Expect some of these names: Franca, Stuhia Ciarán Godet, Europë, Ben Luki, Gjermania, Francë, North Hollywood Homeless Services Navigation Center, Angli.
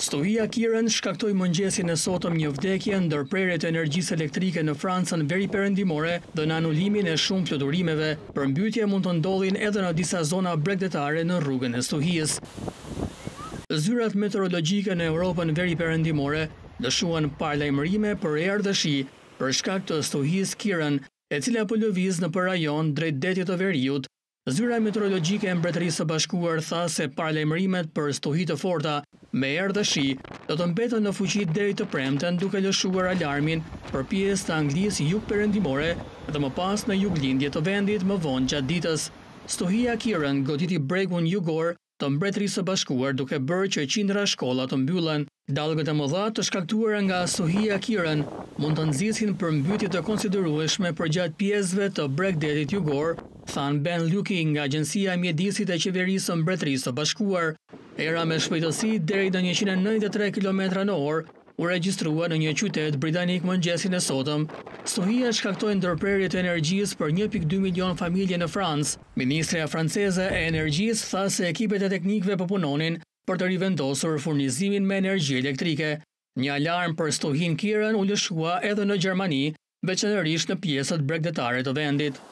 Stuhia Ciarán shkaktoi mëngjesin e sotëm një vdekje ndërprerjet e energjisë elektrike në Francën veri perëndimore dhe në anulimin e shumë fluturimeve. Përmbytje mund të ndodhin edhe në disa zona bregdetare në rrugën e Stuhias. Zyrat meteorologjike në Europën veri perëndimore dëshuan paralajmërime për erë dhe shi për shkak të Stuhias Ciarán, e cila po lëviz nëpër rajon drejt detit të veriut. Zyra meteorologjike e Mbretërisë së Bashkuar tha se paralajmërimet për stuhi të forta me erë dhe shi do të mbeten në fuqi deri të premten, duke lëshuar alarmin për pjesë të Anglisë jugperëndimore dhe më pas në juglindje të vendit më vonë gjatë ditës. Stuhia Ciarán goditi bregun jugor të Mbretërisë së Bashkuar duke bërë që qindra shkolla të mbyllen. Dallgët e mëdha të shkaktuara nga Stuhia Ciarán mund të nxisin përmbytje të konsiderueshme përgjatë pjesëve të bregdetit jugor, than Ben Luki nga Agjencia e Mjedisit e Qeverisë së Mbretërisë së Bashkuar. Era me shpejtësi deri në 193 km/h u regjistrua në një qytet britanik mëngjesin e sotëm. Stuhia shkaktoi ndërprerje të energjisë për 1.2 milion familje në Francë. Ministria franceze e energjisë tha se ekipet e teknikëve po punonin për të rivendosur furnizimin me energji elektrike. Një alarm për Stuhian Ciarán u lëshua edhe në Gjermani, veçanërisht në pjesët bregdetare të vendit.